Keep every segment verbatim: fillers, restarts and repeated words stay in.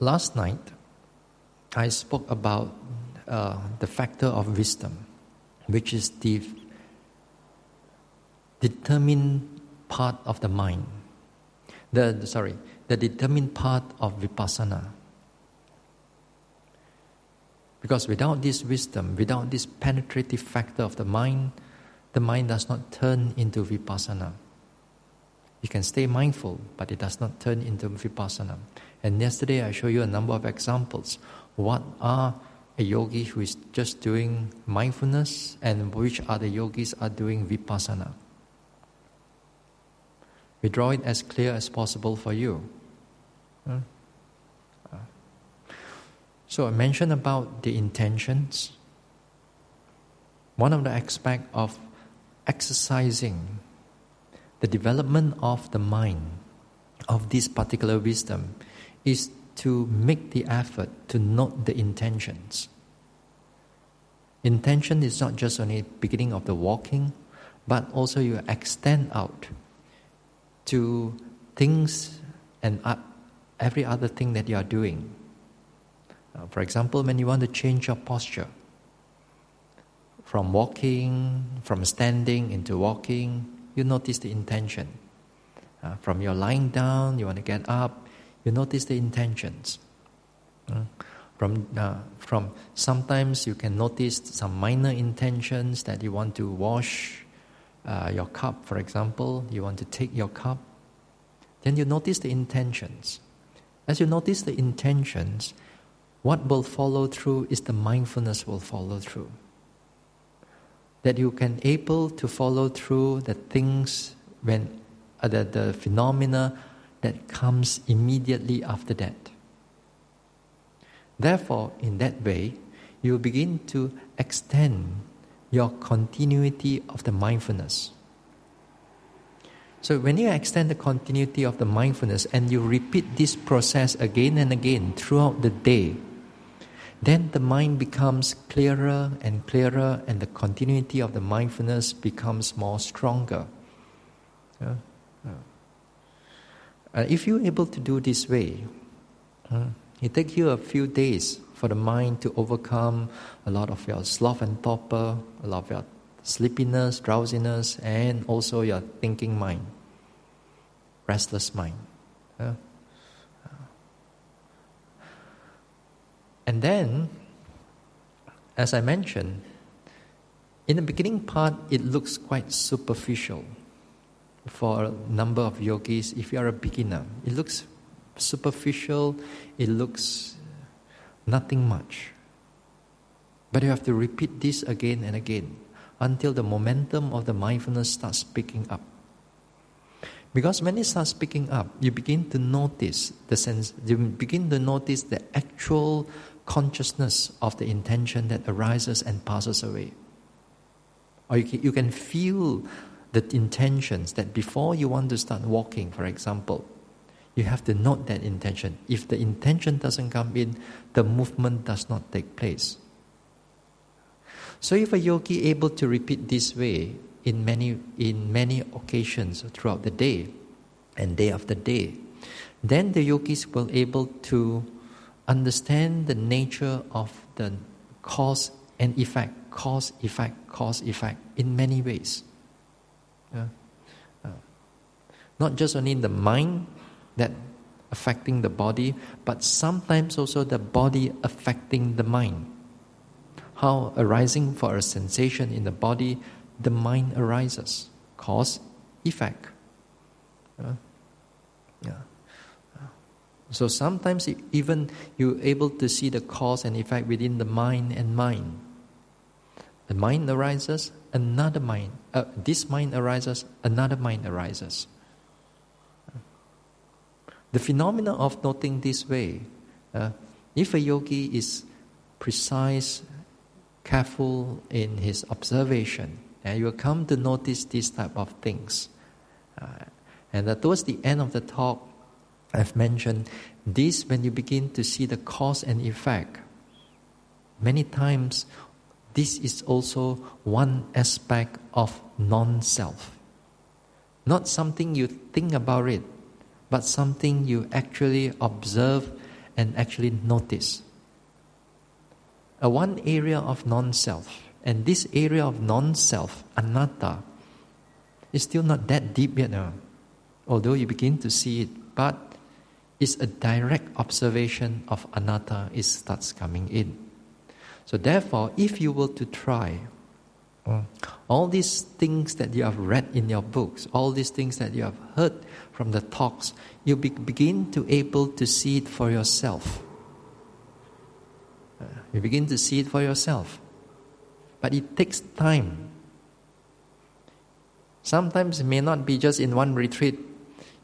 last night, I spoke about uh, the factor of wisdom, which is the determined part of the mind. The sorry, the determined part of vipassana. Because without this wisdom, without this penetrative factor of the mind, the mind does not turn into vipassana. You can stay mindful, but it does not turn into vipassana. And yesterday I showed you a number of examples. What are a yogi who is just doing mindfulness, and which other yogis are doing vipassana? We draw it as clear as possible for you. So I mentioned about the intentions. One of the aspects of exercising the development of the mind, of this particular wisdom, is to make the effort to note the intentions. Intention is not just only beginning of the walking, but also you extend out to things and every other thing that you are doing. For example, when you want to change your posture, from walking, from standing into walking, you notice the intention. Uh, from your lying down, you want to get up, you notice the intentions. Uh, from uh, from sometimes you can notice some minor intentions that you want to wash uh, your cup, for example, you want to take your cup. Then you notice the intentions. As you notice the intentions, what will follow through is the mindfulness will follow through. That you can able to follow through the things when uh, the, the phenomena that comes immediately after that. Therefore, in that way, you begin to extend your continuity of the mindfulness. So when you extend the continuity of the mindfulness and you repeat this process again and again throughout the day, then the mind becomes clearer and clearer, and the continuity of the mindfulness becomes more stronger. Uh, uh, if you're able to do this way, uh, it takes you a few days for the mind to overcome a lot of your sloth and torpor, a lot of your sleepiness, drowsiness, and also your thinking mind, restless mind. Uh, And then, as I mentioned, in the beginning part, it looks quite superficial for a number of yogis. If you are a beginner, it looks superficial, it looks nothing much. But you have to repeat this again and again until the momentum of the mindfulness starts picking up. Because when it starts picking up, you begin to notice the sense, you begin to notice the actual consciousness of the intention that arises and passes away. Or you can, you can feel the intentions that before you want to start walking, for example, you have to note that intention. If the intention doesn't come in, the movement does not take place. So if a yogi able to repeat this way in many in many occasions throughout the day and day after day, then the yogis will able to understand the nature of the cause and effect, cause, effect, cause, effect in many ways. Yeah. Uh, not just only in the mind that affecting the body, but sometimes also the body affecting the mind. How arising for a sensation in the body, the mind arises, cause, effect. Uh, yeah. So sometimes it, even you're able to see the cause and effect within the mind and mind. The mind arises, another mind. Uh, this mind arises, another mind arises. The phenomena of noting this way, uh, if a yogi is precise, careful in his observation, and you will come to notice these type of things. Uh, and uh, towards the end of the talk, I've mentioned this, when you begin to see the cause and effect, many times this is also one aspect of non-self. Not something you think about it, but something you actually observe and actually notice. Uh, one area of non-self, and this area of non-self, anatta, is still not that deep yet, uh, although you begin to see it, but it's a direct observation of anatta, it starts coming in. So therefore, if you were to try mm. all these things that you have read in your books, all these things that you have heard from the talks, you be- begin to able to see it for yourself. Uh, you begin to see it for yourself. But it takes time. Sometimes it may not be just in one retreat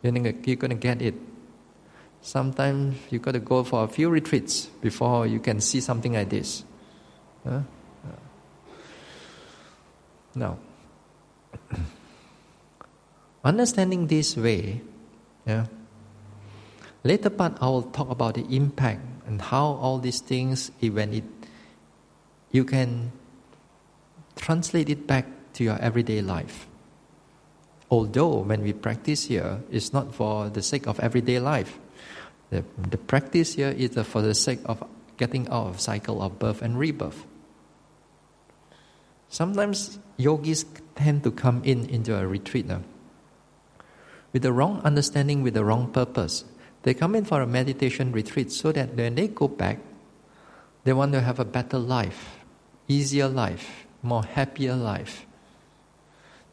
you're going to get it. Sometimes you've got to go for a few retreats before you can see something like this. Huh? Now, understanding this way, yeah, later part I will talk about the impact and how all these things, when it, you can translate it back to your everyday life. Although when we practice here, it's not for the sake of everyday life. The, the practice here is for the sake of getting out of cycle of birth and rebirth. Sometimes yogis tend to come in into a retreat now, with the wrong understanding, with the wrong purpose. They come in for a meditation retreat so that when they go back, they want to have a better life, easier life, more happier life.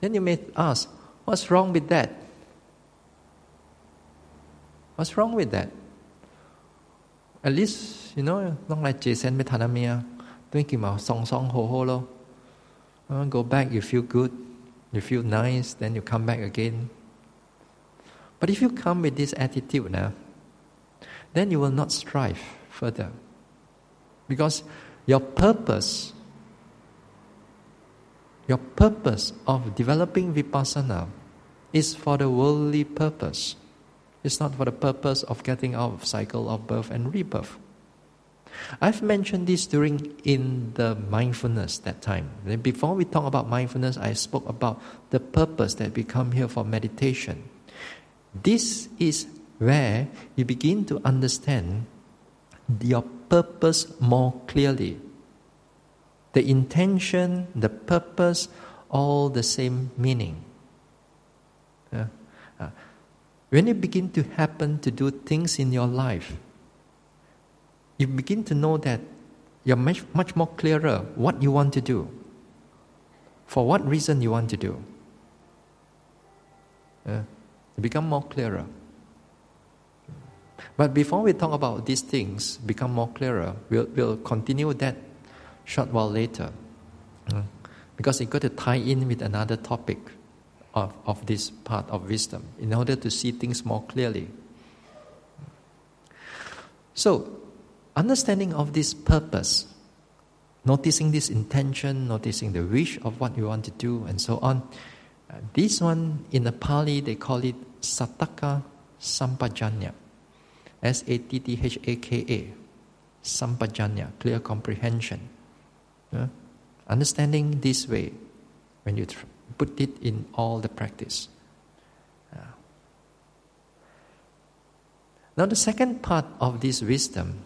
Then you may ask, what's wrong with that? What's wrong with that? At least, you know, not like Jason Metanamia, thinking about song song ho ho lo. Uh, go back, you feel good, you feel nice, then you come back again. But if you come with this attitude now, then you will not strive further. Because your purpose, your purpose of developing vipassana is for the worldly purpose. It's not for the purpose of getting out of cycle of birth and rebirth. I've mentioned this during in the mindfulness that time. Before we talk about mindfulness, I spoke about the purpose that we come here for meditation. This is where you begin to understand your purpose more clearly. The intention, the purpose, all the same meaning. Yeah. Uh, when you begin to happen to do things in your life, you begin to know that you're much, much more clearer what you want to do, for what reason you want to do. Uh, you become more clearer. But before we talk about these things, become more clearer, we'll, we'll continue that short while later. Uh, because it's got to tie in with another topic of, of this part of wisdom in order to see things more clearly. So, understanding of this purpose, noticing this intention, noticing the wish of what you want to do, and so on. Uh, this one, in the Pali, they call it Satthaka Sampajañña. S A T T H A K A. Sampajañña, clear comprehension. Uh, understanding this way, when you tr- put it in all the practice. Uh. Now the second part of this wisdom,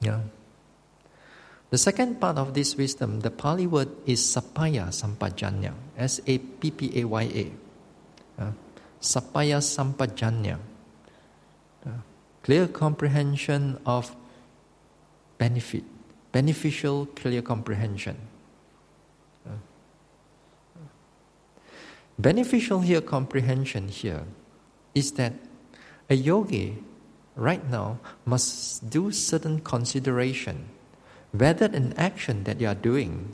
Yeah. The second part of this wisdom, the Pali word is Sappāya Sampajañña, S A P P A Y A. Uh, Sappāya Sampajañña. Uh, clear comprehension of benefit. Beneficial clear comprehension. Uh, beneficial here comprehension here is that a yogi right now must do certain consideration whether an action that you are doing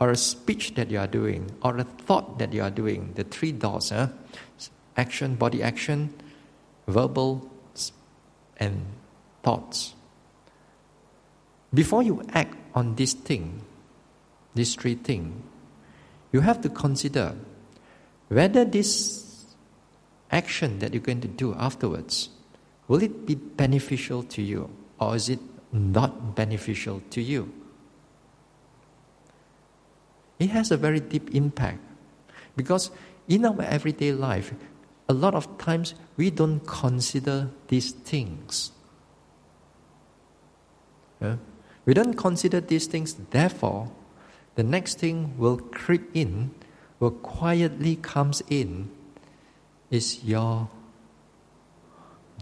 or a speech that you are doing or a thought that you are doing, the three dots, eh? action, body action, verbal and thoughts. Before you act on this thing, these three things, you have to consider whether this action that you're going to do afterwards, will it be beneficial to you or is it not beneficial to you? It has a very deep impact because in our everyday life, a lot of times we don't consider these things. Yeah? We don't consider these things, therefore, the next thing will creep in, will quietly comes in, is your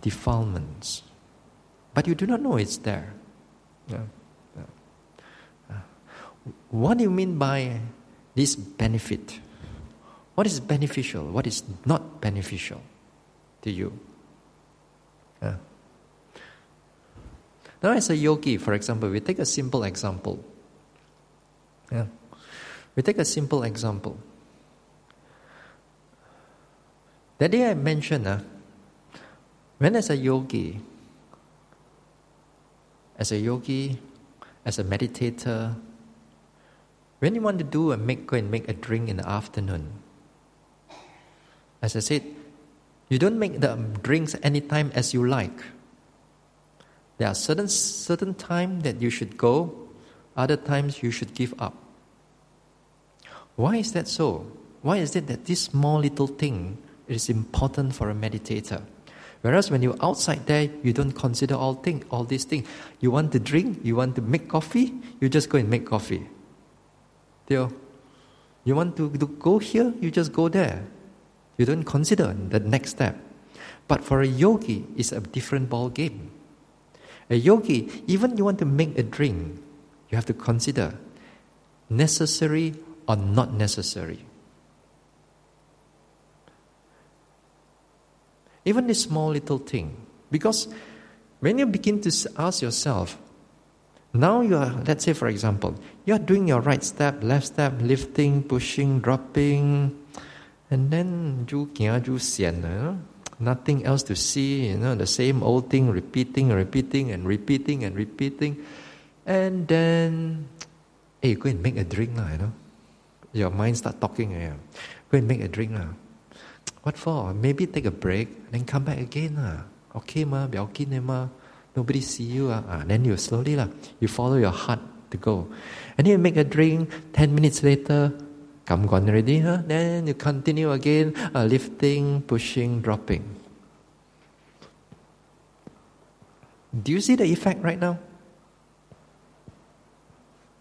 defilements. But you do not know it's there. Yeah. Yeah. What do you mean by this benefit? What is beneficial? What is not beneficial to you? Yeah. Now, as a yogi, for example, we take a simple example. Yeah. We take a simple example. That day I mentioned, uh, when as a yogi, as a yogi, as a meditator, when you want to do a make, go and make a drink in the afternoon, as I said, you don't make the drinks anytime as you like. There are certain certain time that you should go, other times you should give up. Why is that so? Why is it that this small little thing is important for a meditator? Whereas when you're outside there, you don't consider all thing, all these things. You want to drink, you want to make coffee, you just go and make coffee. You want to go here, you just go there. You don't consider the next step. But for a yogi, it's a different ball game. A yogi, even you want to make a drink, you have to consider necessary or not necessary. Even this small little thing. Because when you begin to ask yourself, now you are, let's say for example, you are doing your right step, left step, lifting, pushing, dropping, and then you know, nothing else to see, you know, the same old thing, repeating, repeating, and repeating, and repeating. And then, hey, go and make a drink, you know. Your mind starts talking, yeah. Go and make a drink. What for? Maybe take a break, then come back again. Uh. Okay, ma, biaokin, ma. Nobody see you. Uh. Uh, then you slowly, uh, you follow your heart to go. And then you make a drink, ten minutes later, come gone already. Huh? Then you continue again, uh, lifting, pushing, dropping. Do you see the effect right now?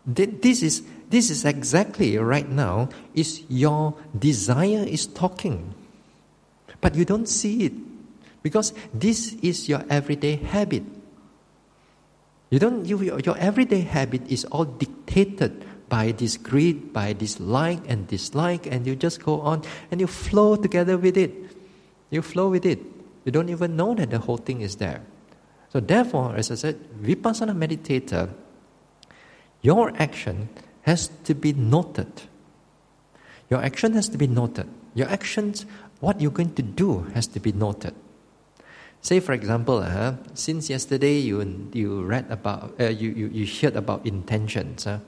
This is, this is exactly right now, is your desire is talking. But you don't see it because this is your everyday habit. You don't. You, your everyday habit is all dictated by this greed, by this like and dislike, and you just go on and you flow together with it. You flow with it. You don't even know that the whole thing is there. So therefore, as I said, vipassana meditator, your action has to be noted. Your action has to be noted. Your actions. What you're going to do has to be noted. Say, for example, uh, since yesterday you you read about uh, you, you you heard about intentions. Uh,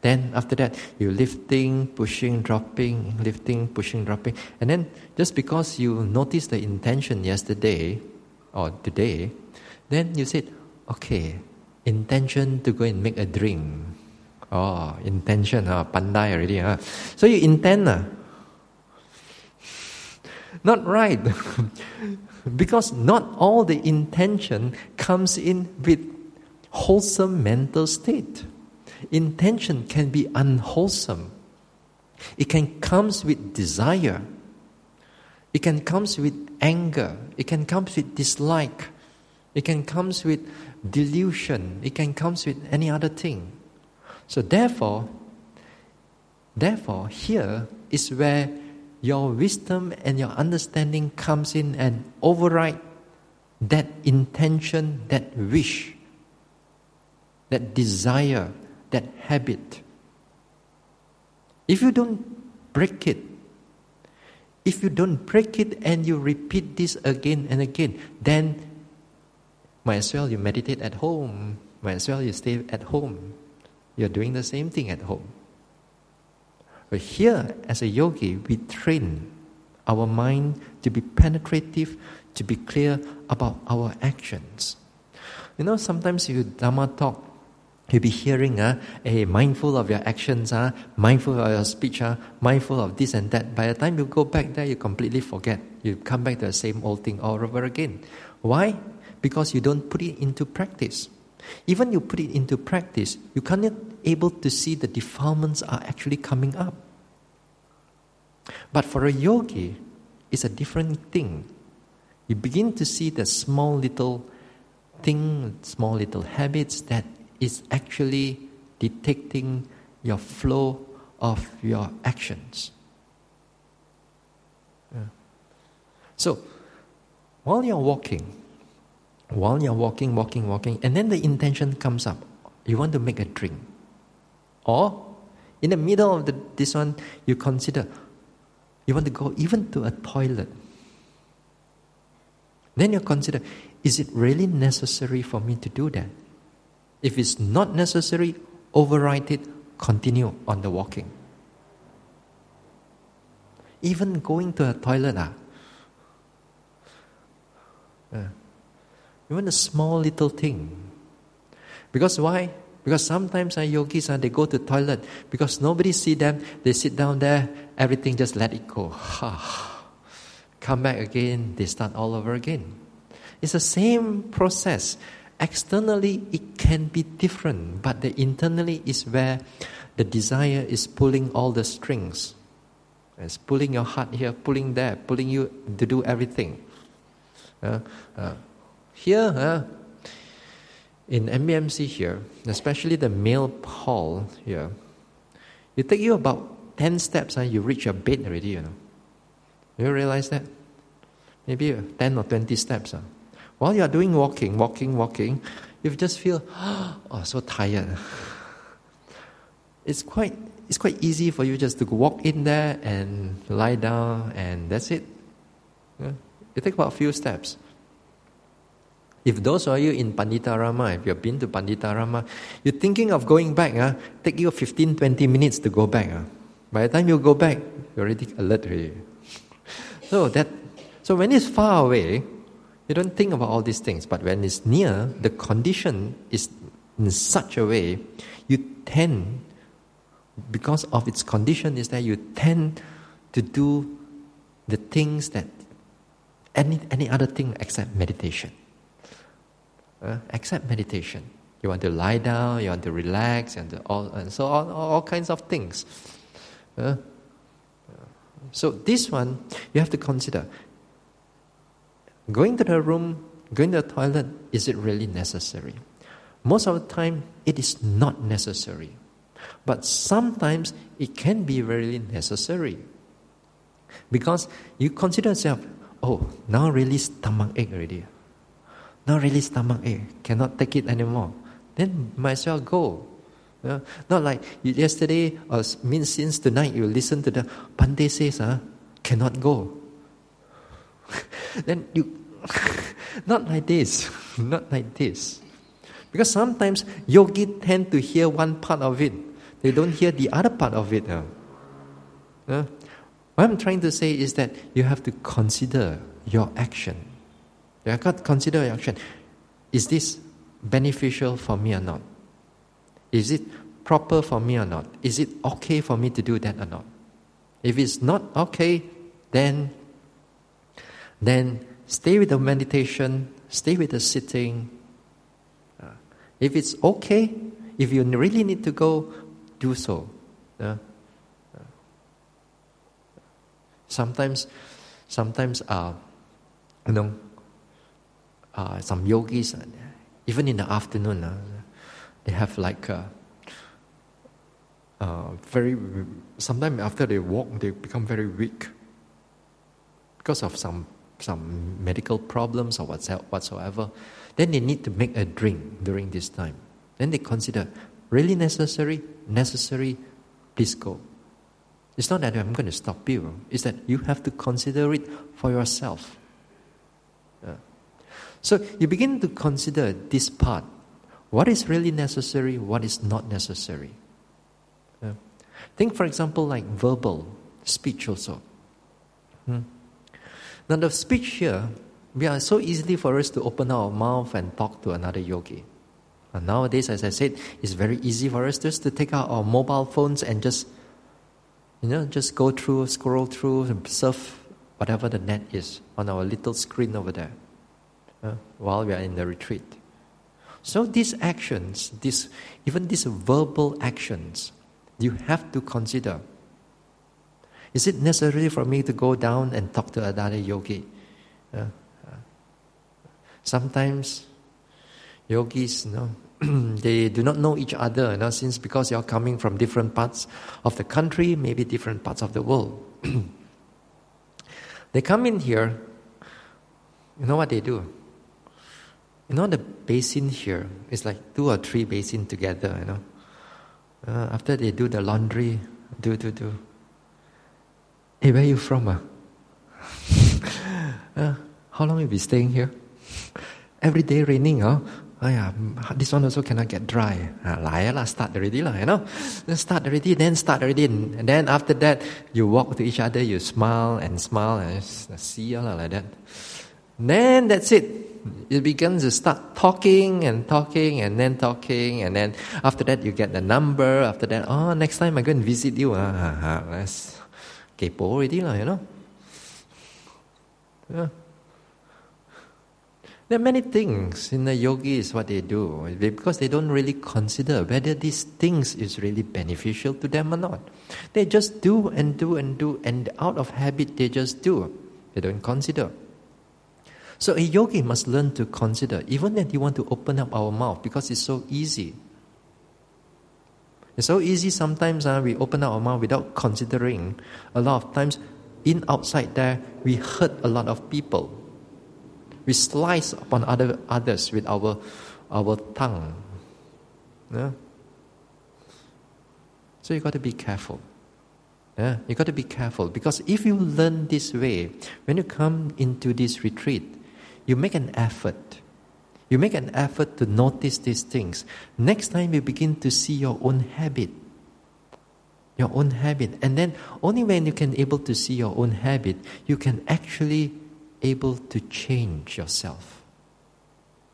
then after that you lifting, pushing, dropping, lifting, pushing, dropping, and then just because you noticed the intention yesterday or today, then you said, okay, intention to go and make a drink. Oh, intention, ah, uh, pandai already, ah. Uh. So you intend, ah. Uh, Not right, because not all the intention comes in with wholesome mental state. Intention can be unwholesome. It can comes with desire. It can comes with anger. It can comes with dislike. It can comes with delusion. It can comes with any other thing. So therefore, therefore here is where your wisdom and your understanding comes in and override that intention, that wish, that desire, that habit. If you don't break it, if you don't break it and you repeat this again and again, then might as well you meditate at home, might as well you stay at home. You're doing the same thing at home. But here, as a yogi, we train our mind to be penetrative, to be clear about our actions. You know, sometimes you Dhamma talk, you'll be hearing, uh, hey, mindful of your actions, uh, mindful of your speech, uh, mindful of this and that. By the time you go back there, you completely forget. You come back to the same old thing all over again. Why? Because you don't put it into practice. Even you put it into practice, you cannot able to see the defilements are actually coming up. But for a yogi, it's a different thing. You begin to see the small little thing, small little habits that is actually detecting your flow of your actions. Yeah. So, while you're walking, while you're walking, walking, walking, and then the intention comes up. You want to make a drink. Or, in the middle of the, this one, you consider, you want to go even to a toilet. Then you consider, is it really necessary for me to do that? If it's not necessary, override it, continue on the walking. Even going to a toilet, ah. Uh, even a small little thing. Because why? Because sometimes our yogis, uh, they go to the toilet because nobody see them. They sit down there, everything just let it go. Come back again, they start all over again. It's the same process. Externally, it can be different, but the internally is where the desire is pulling all the strings. It's pulling your heart here, pulling there, pulling you to do everything. Uh, uh, here, uh, in M B M C here, especially the male hall here, it take you about ten steps and uh, you reach your bed already, you know. You realize that? Maybe ten or twenty steps. Uh. While you are doing walking, walking, walking, you just feel, oh, so tired. It's quite, it's quite easy for you just to walk in there and lie down, and that's it. Yeah. It takes about a few steps. If those of you in Panditarama, if you've been to Panditarama, you're thinking of going back, uh, take you fifteen to twenty minutes to go back. Uh. By the time you go back, you're already alert already. So that, so when it's far away, you don't think about all these things. But when it's near, the condition is in such a way, you tend, because of its condition is that you tend to do the things that Any any other thing except meditation. Uh, except meditation. You want to lie down, you want to relax, and all and so on, all, all kinds of things. Uh, so this one, you have to consider. Going to the room, going to the toilet, is it really necessary? Most of the time, it is not necessary. But sometimes, it can be really necessary. Because you consider yourself, oh, now really stomach ache already. Now really stomach ache. Cannot take it anymore. Then might as well go. Yeah? Not like you yesterday or means since tonight you listen to the Pandey says, huh, cannot go. Then you not like this. Not like this. Because sometimes yogi tend to hear one part of it. They don't hear the other part of it. Huh? Yeah? What I'm trying to say is that you have to consider your action. You have got to consider your action. Is this beneficial for me or not? Is it proper for me or not? Is it okay for me to do that or not? If it's not okay, then, then stay with the meditation, stay with the sitting. If it's okay, if you really need to go, do so. Yeah. Sometimes, sometimes, uh, you know, uh, some yogis, uh, even in the afternoon, uh, they have like a, uh, very. Sometimes after they walk, they become very weak because of some some medical problems or whatsoever. Then they need to make a drink during this time. Then they consider really necessary, necessary, please go. It's not that I'm going to stop you. It's that you have to consider it for yourself. Yeah. So you begin to consider this part. What is really necessary? What is not necessary? Yeah. Think, for example, like verbal speech also. Hmm. Now the speech here, we are so easily for us to open our mouth and talk to another yogi. And nowadays, as I said, it's very easy for us just to take out our mobile phones and just You know, just go through, scroll through, and surf whatever the net is on our little screen over there uh, while we are in the retreat. So these actions, this, even these verbal actions, you have to consider. Is it necessary for me to go down and talk to another yogi? Uh, sometimes yogis, you know, they do not know each other, you know, since because you are coming from different parts of the country, maybe different parts of the world. They come in here, you know what they do? You know the basin here, it's like two or three basins together, you know. Uh, after they do the laundry, do, do, do. Hey, where are you from? Uh? uh, how long have you been staying here? Every day raining, huh? Oh, yeah, this one also cannot get dry. Uh, liar lah, start already lah, you know. Then start already, then start already. And then after that, you walk to each other, you smile and smile and see lah, like that. And then that's it. It begins to start talking and talking and then talking, and then after that you get the number. After that, oh, next time I'm going to visit you. Ah, that's kepo already lah, you know. Yeah. There are many things in the yogis what they do because they don't really consider whether these things is really beneficial to them or not. They just do and do and do, and out of habit they just do. They don't consider. So a yogi must learn to consider, even that you want to open up our mouth, because it's so easy. It's so easy sometimes uh, we open up our mouth without considering. A lot of times, in outside there, we hurt a lot of people. We slice upon other others with our our tongue. Yeah? So you got to be careful. Yeah? You got to be careful, because if you learn this way, when you come into this retreat, you make an effort. You make an effort to notice these things. Next time you begin to see your own habit. Your own habit. And then only when you can able to see your own habit, you can actually able to change yourself.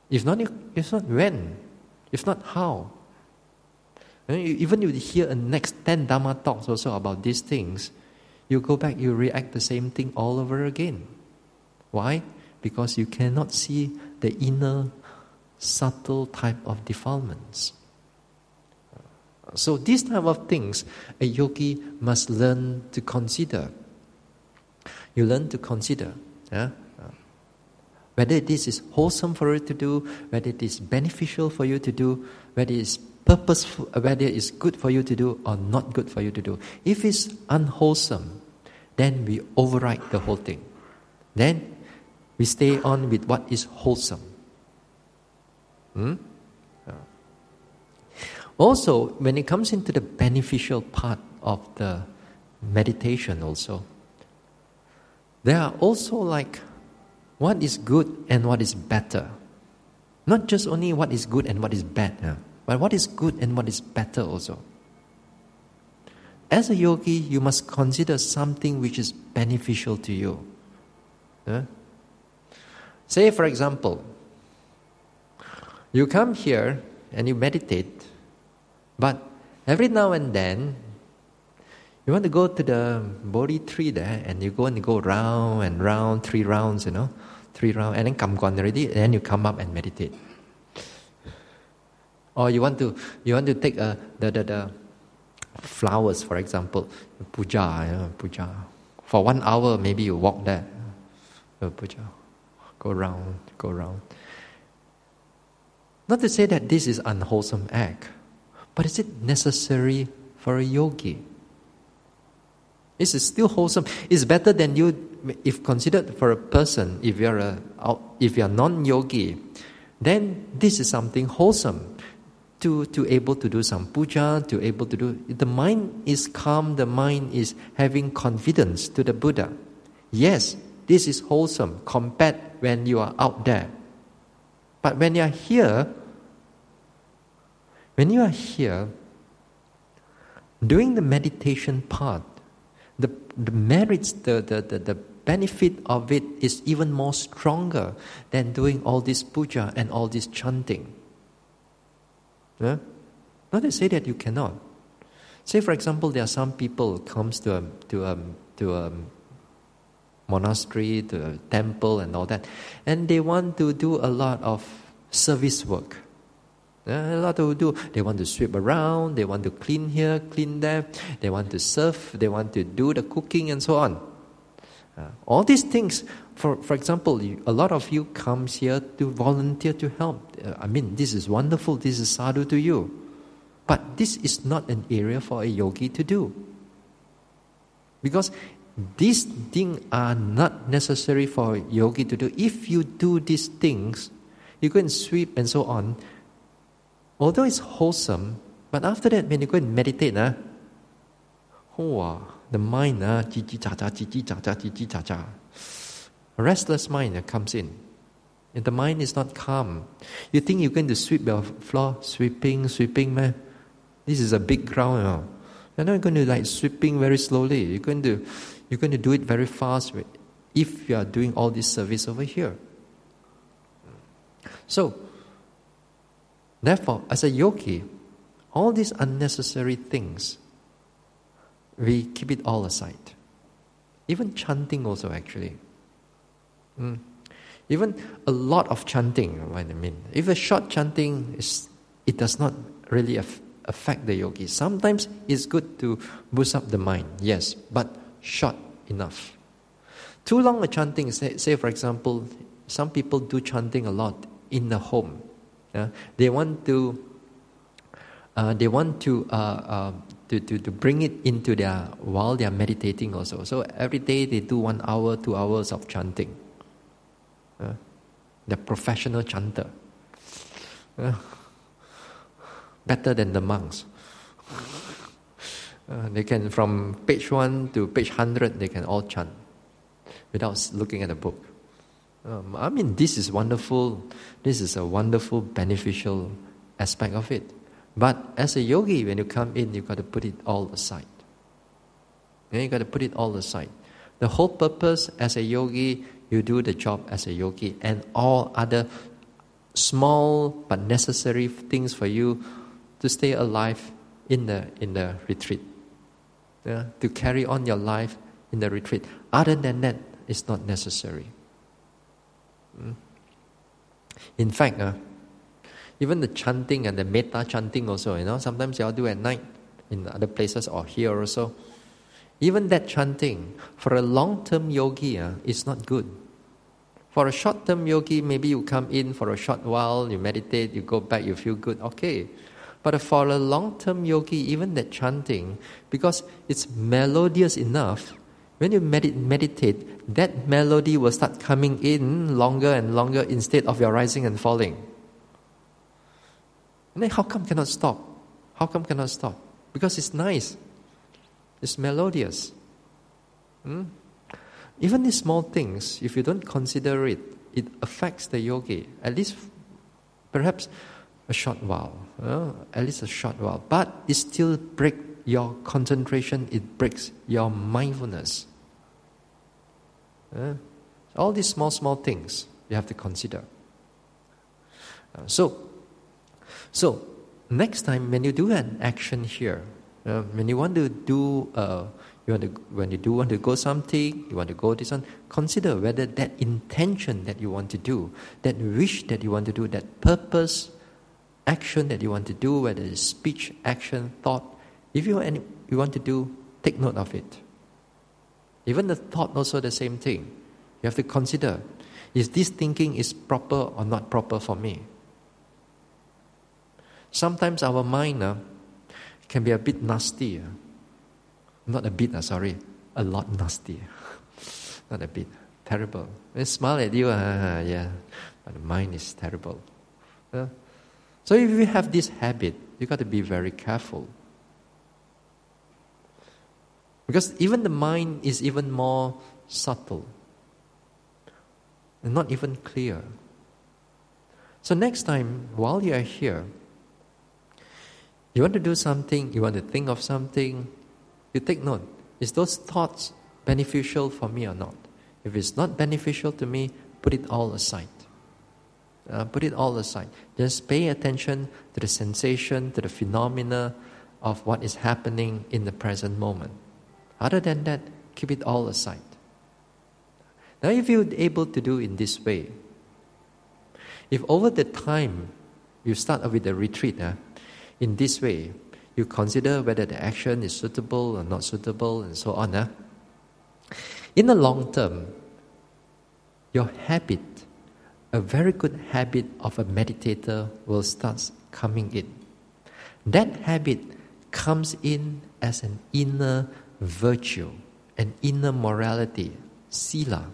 If not, if not when? If not how? Even if you hear a next ten Dhamma talks also about these things, you go back, you react the same thing all over again. Why? Because you cannot see the inner subtle type of defilements. So these type of things a yogi must learn to consider. You learn to consider yeah? whether this is wholesome for you to do, whether it is beneficial for you to do, whether it is purposeful, whether it is good for you to do or not good for you to do. If it's unwholesome, then we override the whole thing. Then we stay on with what is wholesome. Hmm? Yeah. Also, when it comes into the beneficial part of the meditation also, there are also like what is good and what is better. Not just only what is good and what is bad, yeah, but what is good and what is better also. As a yogi, you must consider something which is beneficial to you. Yeah? Say, for example, you come here and you meditate, but every now and then, you want to go to the Bodhi tree there, and you go and you go round and round, three rounds, you know, three rounds, and then come gone already, and then you come up and meditate. Or you want to you want to take a, the, the, the flowers, for example, puja, you know, puja. For one hour, maybe you walk there, uh, puja. Go round, go round. Not to say that this is unwholesome act, but is it necessary for a yogi? This is still wholesome. It's better than you, if considered for a person, if you're a if you're non-yogi, then this is something wholesome. To to able to do some puja, to able to do, the mind is calm, the mind is having confidence to the Buddha. Yes, this is wholesome compared when you are out there. But when you are here, when you are here, doing the meditation part, the, the merits, the, the, the, the benefit of it is even more stronger than doing all this puja and all this chanting. Yeah? Not to say that you cannot. Say, for example, there are some people who comes to a, to a, to a monastery, to a temple and all that, and they want to do a lot of service work. A lot to do. They want to sweep around, they want to clean here, clean there, they want to serve, they want to do the cooking and so on. Uh, all these things, for for example, you, a lot of you comes here to volunteer to help. Uh, I mean, this is wonderful, this is sadhu to you. But this is not an area for a yogi to do. Because these things are not necessary for a yogi to do. If you do these things, you go and sweep and so on, although it's wholesome, but after that, when you go and meditate, nah, oh, the mind, nah, chi-chi-cha-cha, chi-chi-cha-cha, chi-chi-cha-cha. A restless mind uh, comes in. And the mind is not calm. You think you're going to sweep your floor, sweeping, sweeping, man. This is a big ground, you know. You're not going to like sweeping very slowly. You're going to, you're going to do it very fast if you are doing all this service over here. So, therefore, as a yogi, all these unnecessary things, we keep it all aside. Even chanting also, actually. Mm. Even a lot of chanting, what I mean. If a short chanting, is, it does not really af- affect the yogi. Sometimes it's good to boost up the mind, yes, but short enough. Too long a chanting, say, say for example, some people do chanting a lot in the home. Yeah? They want to, uh, they want to, uh, uh, to, to, to bring it into their while they are meditating also. So every day they do one hour, two hours of chanting. Uh, the professional chanter, uh, better than the monks. Uh, they can, from page one to page hundred, they can all chant without looking at the book. Um, I mean, this is wonderful. This is a wonderful, beneficial aspect of it. But as a yogi, when you come in, you got to put it all aside. And you got to put it all aside. The whole purpose as a yogi, you do the job as a yogi, and all other small but necessary things for you to stay alive in the in the retreat, yeah? To carry on your life in the retreat. Other than that, it's not necessary. In fact, uh, even the chanting and the metta chanting also, you know, sometimes y'all do at night in other places or here also. Even that chanting, for a long-term yogi, uh, is not good. For a short-term yogi, maybe you come in for a short while, you meditate, you go back, you feel good, okay. But for a long-term yogi, even that chanting, because it's melodious enough, when you med- meditate, that melody will start coming in longer and longer instead of your rising and falling. And then how come cannot stop? How come cannot stop? Because it's nice. It's melodious. Hmm? Even these small things, if you don't consider it, it affects the yogi. At least, perhaps, a short while. Uh, at least a short while. But it still breaks your concentration. It breaks your mindfulness. Uh, all these small, small things you have to consider. Uh, so, so next time when you do an action here, Uh, when you want to do, uh, you want to when you do want to go something, you want to go this one. Consider whether that intention that you want to do, that wish that you want to do, that purpose, action that you want to do, whether it's speech, action, thought. If you any, you want to do, take note of it. Even the thought also the same thing. You have to consider: is this thinking is proper or not proper for me? Sometimes our mind, Uh, can be a bit nasty. Not a bit, uh, sorry. A lot nasty. Not a bit. Terrible. They smile at you, uh, yeah. But mine is terrible. Uh, so if you have this habit, you got to be very careful. Because even the mind is even more subtle. And not even clear. So next time, while you are here, you want to do something, you want to think of something, you take note. Is those thoughts beneficial for me or not? If it's not beneficial to me, put it all aside. Uh, put it all aside. Just pay attention to the sensation, to the phenomena of what is happening in the present moment. Other than that, keep it all aside. Now, if you're able to do in this way, if over the time You start with a retreat. Huh? In this way, you consider whether the action is suitable or not suitable and so on. Huh? In the long term, your habit, a very good habit of a meditator will start coming in. That habit comes in as an inner virtue, an inner morality, sila.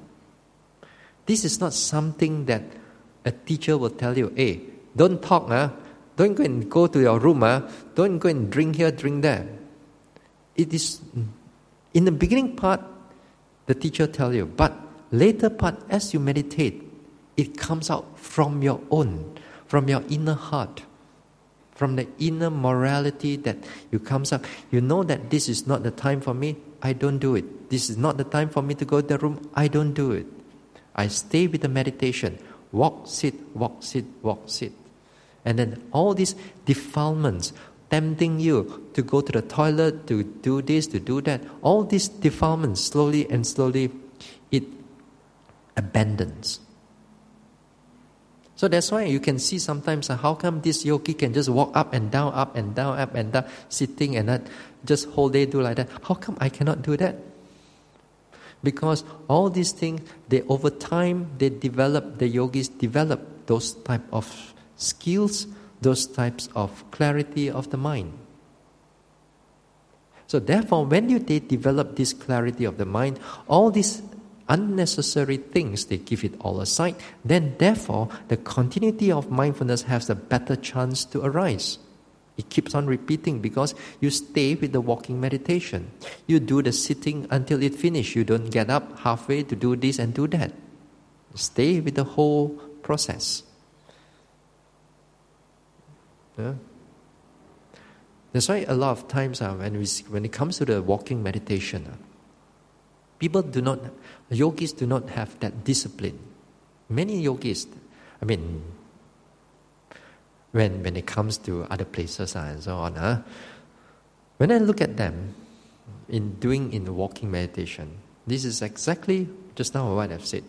This is not something that a teacher will tell you, hey, don't talk, huh? Don't go and go to your room, huh? Don't go and drink here, drink there. It is, in the beginning part, the teacher tells you, but later part, as you meditate, it comes out from your own, from your inner heart, from the inner morality that you comes up. You know that this is not the time for me, I don't do it. This is not the time for me to go to the room, I don't do it. I stay with the meditation. Walk, sit, walk, sit, walk, sit. And then all these defilements tempting you to go to the toilet, to do this, to do that, all these defilements slowly and slowly, it abandons. So that's why you can see sometimes uh, how come this yogi can just walk up and down, up and down, up and down, sitting and that, just whole day do like that. How come I cannot do that? Because all these things, they over time, they develop, the yogis develop those type of skills, those types of clarity of the mind. So therefore, when you they develop this clarity of the mind, all these unnecessary things, they give it all aside. Then therefore, the continuity of mindfulness has a better chance to arise. It keeps on repeating because you stay with the walking meditation. You do the sitting until it finishes. You don't get up halfway to do this and do that. Stay with the whole process. Yeah. That's why a lot of times uh, when, we, when it comes to the walking meditation, uh, people do not, yogis do not have that discipline. Many yogis, I mean, When when it comes to other places uh, and so on, uh, when I look at them in doing in walking meditation, this is exactly just now what I've said.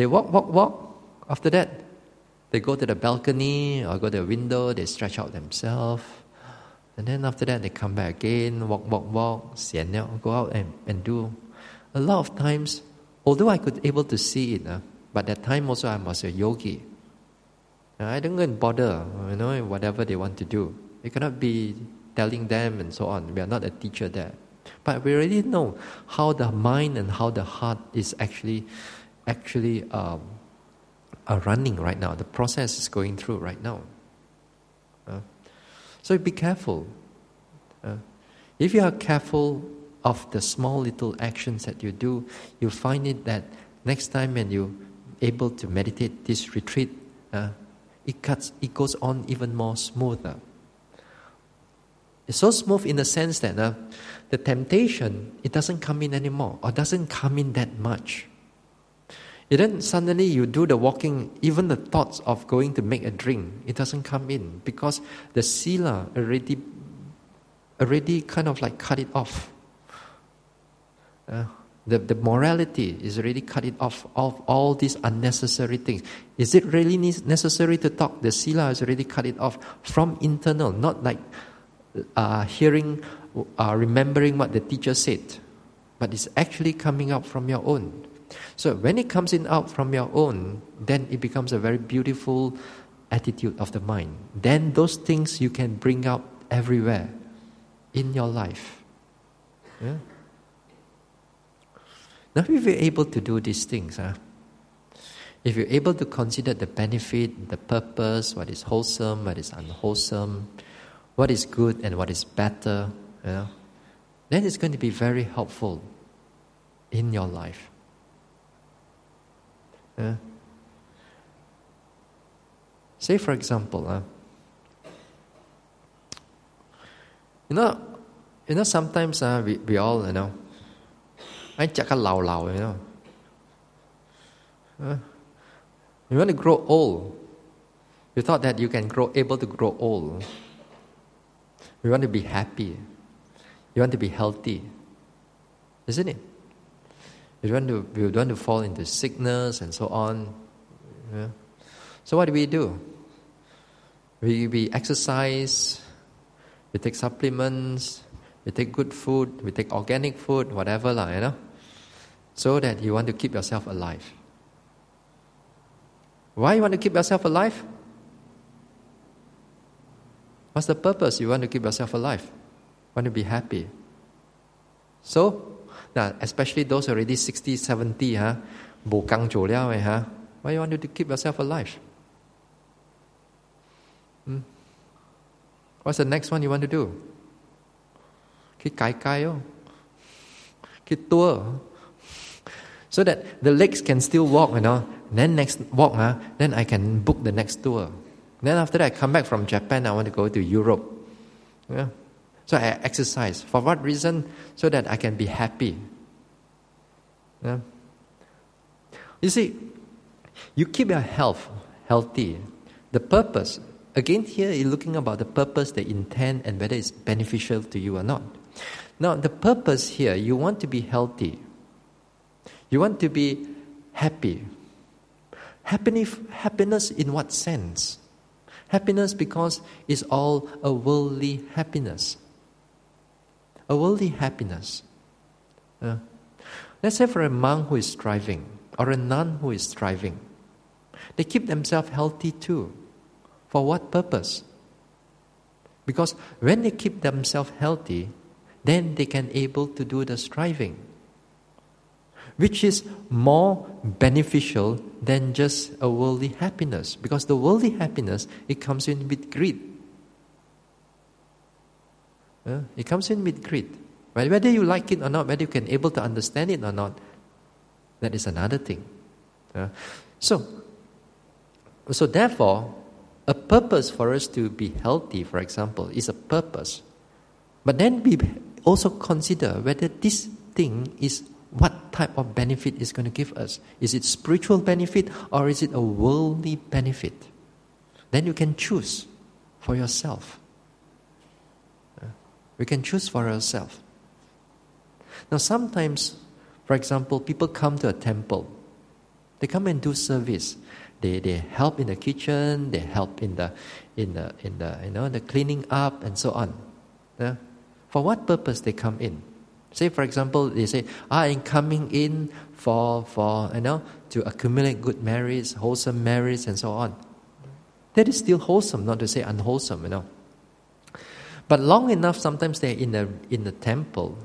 They walk, walk, walk. After that, they go to the balcony or go to the window. They stretch out themselves, and then after that, they come back again, walk, walk, walk. Sian now, go out and, and do. A lot of times, although I could able to see it, uh, but that time also I was a yogi. I don't go and bother, you know, whatever they want to do. You cannot be telling them and so on. We are not a teacher there. But we already know how the mind and how the heart is actually actually um, are running right now. The process is going through right now. Uh, so be careful. Uh, if you are careful of the small little actions that you do, you'll find it that next time when you're able to meditate this retreat, uh, It cuts. It goes on even more smoother. It's so smooth in the sense that uh, the temptation, it doesn't come in anymore or doesn't come in that much. It then suddenly you do the walking, even the thoughts of going to make a drink, it doesn't come in because the sila already, already kind of like cut it off. Uh, The, the morality is already cut it off of all these unnecessary things. Is it really necessary to talk? The sila has already cut it off from internal, not like uh, hearing, uh, remembering what the teacher said, but it's actually coming out from your own. So when it comes in out from your own, then it becomes a very beautiful attitude of the mind. Then those things you can bring out everywhere in your life. Yeah? Now, if you're able to do these things, huh? If you're able to consider the benefit, the purpose, what is wholesome, what is unwholesome, what is good and what is better, you know, then it's going to be very helpful in your life. Yeah. Say, for example, huh? you know, you know, sometimes uh, we we all, you know. I chaka lao lao, you know. Uh, you want to grow old. You thought that you can grow, able to grow old. You want to be happy. You want to be healthy, isn't it? You want to, you don't want to fall into sickness and so on. You know? So what do we do? We, we exercise, we take supplements, we take good food, we take organic food, whatever lah, you know, so that you want to keep yourself alive. Why you want to keep yourself alive? What's the purpose you want to keep yourself alive? You want to be happy. So, now especially those already sixty, seventy, huh? Bo kang jo liao, huh? Why you want to keep yourself alive? Hmm? What's the next one you want to do? Ki kai kai yo. Ki tua. So that the legs can still walk, you know. Then next walk, huh? Then I can book the next tour. Then after that, I come back from Japan, I want to go to Europe. Yeah. So I exercise. For what reason? So that I can be happy. Yeah. You see, you keep your health healthy. The purpose, again here, you're looking about the purpose, the intent, and whether it's beneficial to you or not. Now, the purpose here, you want to be healthy. You want to be happy. Happiness in what sense? Happiness because it's all a worldly happiness. A worldly happiness. Uh, let's say for a monk who is striving, or a nun who is striving, they keep themselves healthy too. For what purpose? Because when they keep themselves healthy, then they can able to do the striving, which is more beneficial than just a worldly happiness. Because the worldly happiness, it comes in with greed. Uh, it comes in with greed. Right? Whether you like it or not, whether you can able to understand it or not, that is another thing. Uh, so, so therefore, a purpose for us to be healthy, for example, is a purpose. But then we also consider whether this thing is what type of benefit it's going to give us. Is it spiritual benefit or is it a worldly benefit? Then you can choose for yourself. We can choose for ourselves. Now sometimes, for example, people come to a temple. They come and do service. They they help in the kitchen, they help in the in the in the you know the cleaning up and so on. Yeah? For what purpose they come in? Say, for example, they say, I am coming in for, for, you know, to accumulate good merits, wholesome merits, and so on. That is still wholesome, not to say unwholesome, you know. But long enough, sometimes they're in the, in the temple,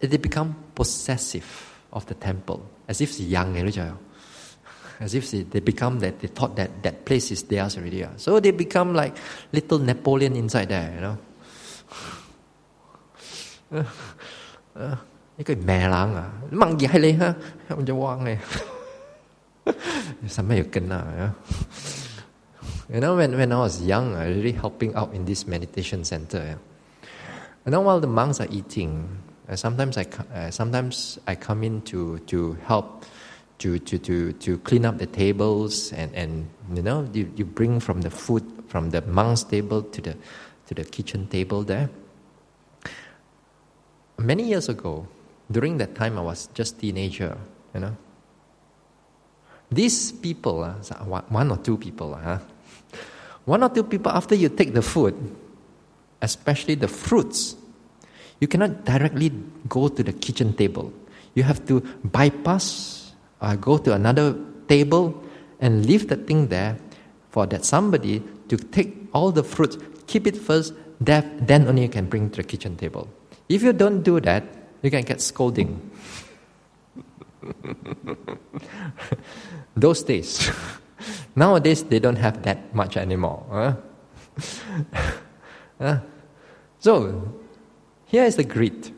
they become possessive of the temple, as if they're young, as if they become that, they thought that that place is theirs already. So they become like little Napoleon inside there, you know. You know, when, when I was young, I was really helping out in this meditation center. And now while the monks are eating, sometimes I uh, sometimes I come in to, to help to, to, to, to clean up the tables, and, and you know you, you bring from the food from the monks' table to the to the kitchen table there. Many years ago, during that time I was just teenager, you know. These people, uh, one or two people, huh? One or two people, after you take the food, especially the fruits, you cannot directly go to the kitchen table. You have to bypass, uh, go to another table and leave the thing there for that somebody to take all the fruits, keep it first, then only you can bring to the kitchen table. If you don't do that, you can get scolding. Those days. Nowadays, they don't have that much anymore. Huh? uh, so, here is the greed.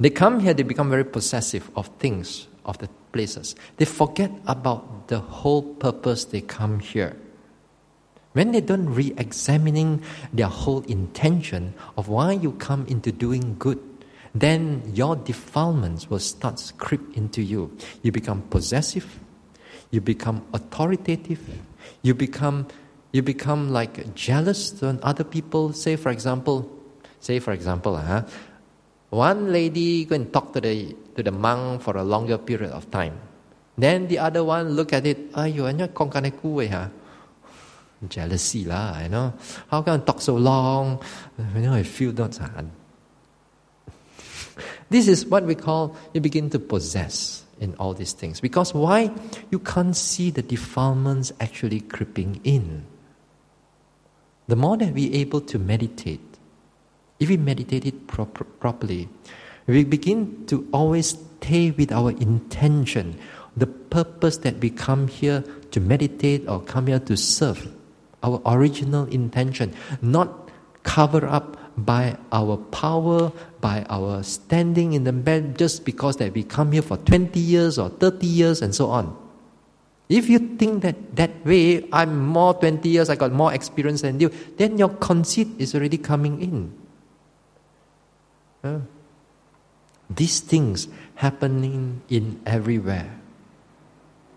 They come here, they become very possessive of things, of the places. They forget about the whole purpose they come here. When they don't re-examining their whole intention of why you come into doing good, then your defilements will start to creep into you. You become possessive, you become authoritative, you become you become like jealous on other people. Say for example, say for example, huh? One lady go and talk to the to the monk for a longer period of time. Then the other one look at it, ah, you are not kongkaneku, huh? Jealousy lah, you know. How can I talk so long? You know, I feel not. This is what we call, you begin to possess in all these things. Because why? You can't see the defilements actually creeping in. The more that we're able to meditate, if we meditate it pro- properly, we begin to always stay with our intention, the purpose that we come here to meditate or come here to serve, our original intention, not cover up by our power, by our standing in the bed, just because that we come here for twenty years or thirty years and so on. If you think that that way, I'm more twenty years, I got more experience than you, then your conceit is already coming in. Huh? These things happening in everywhere.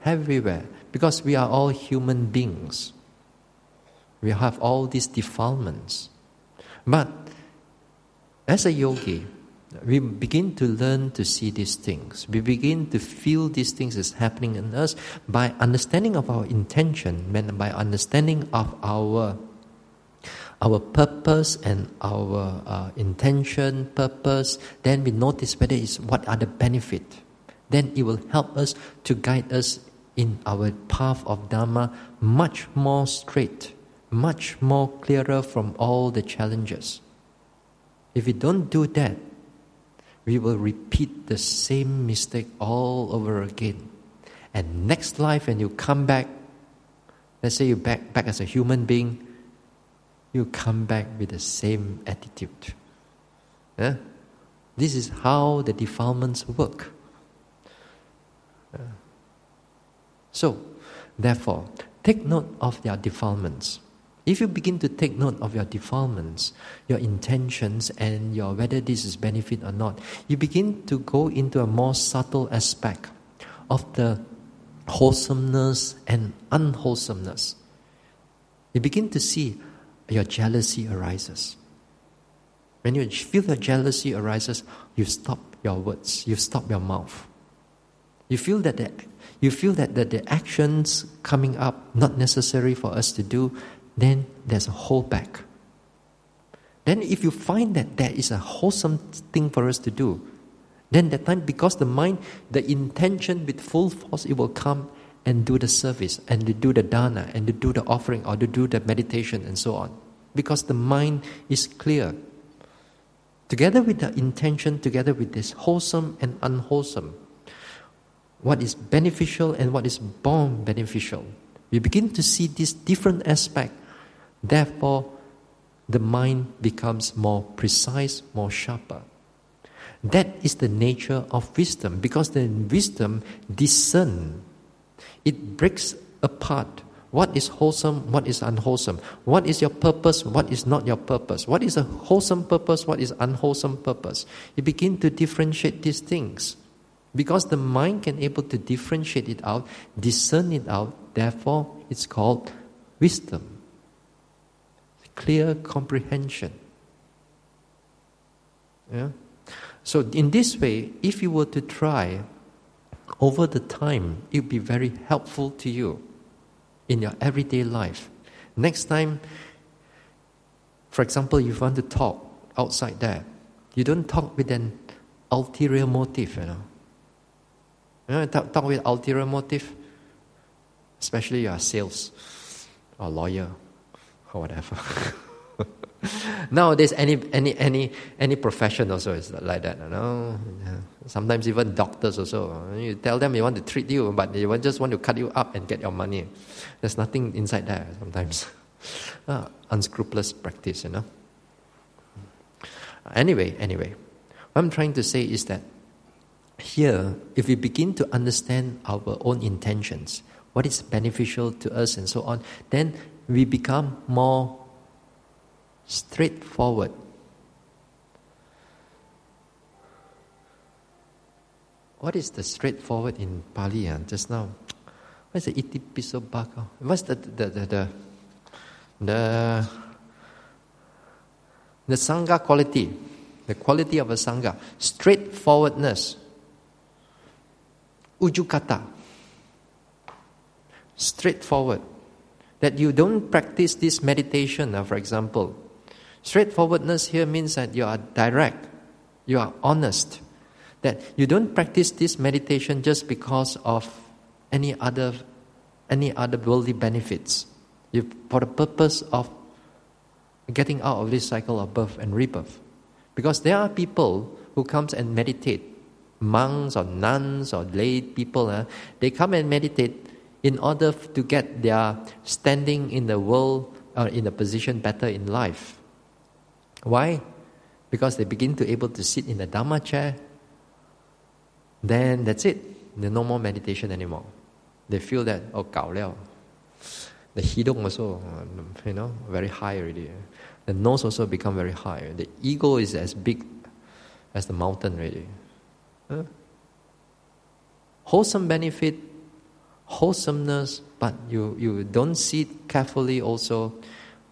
Everywhere. Because we are all human beings. We have all these defilements. But as a yogi, we begin to learn to see these things. We begin to feel these things as happening in us by understanding of our intention, by understanding of our our purpose and our uh, intention, purpose. Then we notice whether it's what are the benefit. Then it will help us to guide us in our path of Dhamma much more straight, much more clearer from all the challenges. If we don't do that, we will repeat the same mistake all over again. And next life when you come back, let's say you back back as a human being, you come back with the same attitude. Yeah? This is how the defilements work. Yeah. So, therefore, take note of their defilements. If you begin to take note of your defilements, your intentions, and your whether this is benefit or not, you begin to go into a more subtle aspect of the wholesomeness and unwholesomeness. You begin to see your jealousy arises. When you feel your jealousy arises, you stop your words, you stop your mouth. You feel that the, you feel that the, the actions coming up not necessary for us to do. Then there's a hold back. Then if you find that there is a wholesome thing for us to do, then that time, because the mind, the intention with full force, it will come and do the service, and to do the dana, and to do the offering, or to do the meditation, and so on. Because the mind is clear. Together with the intention, together with this wholesome and unwholesome, what is beneficial and what is born beneficial, we begin to see this different aspect. Therefore, the mind becomes more precise, more sharper. That is the nature of wisdom, because the wisdom discerns. It breaks apart what is wholesome, what is unwholesome, what is your purpose, what is not your purpose, what is a wholesome purpose, what is unwholesome purpose. You begin to differentiate these things. Because the mind can able to differentiate it out, discern it out, therefore it's called wisdom. Clear comprehension. Yeah? So in this way, if you were to try, over the time, it will be very helpful to you in your everyday life. Next time, for example, you want to talk outside there, you don't talk with an ulterior motive, you know. You know, talk, talk with ulterior motive, especially you are sales or lawyer or whatever. Nowadays, any any any any profession also is like that. You know, sometimes even doctors also. You tell them you want to treat you, but they just want to cut you up and get your money. There's nothing inside there sometimes. Uh, unscrupulous practice, you know. Anyway, anyway, what I'm trying to say is that, here, if we begin to understand our own intentions, what is beneficial to us and so on, then we become more straightforward. What is the straightforward in Pali uh, just now? What is the iti piso baka? What's the the the the the, the sangha quality? The quality of a sangha, straightforwardness. Ujukata. Straightforward. that you don't practice this meditation, for example. Straightforwardness here means that you are direct, you are honest, that you don't practice this meditation just because of any other any other worldly benefits. You, for the purpose of getting out of this cycle of birth and rebirth. Because there are people who come and meditate, monks or nuns or lay people, eh? They come and meditate in order to get their standing in the world or in a position better in life. Why? Because they begin to able to sit in a Dhamma chair, then that's it. There's no more meditation anymore. They feel that, oh, gao liao. The hidung also, you know, very high already. The nose also become very high. The ego is as big as the mountain already. Huh? Wholesome benefit, wholesomeness, but you, you don't see it carefully also.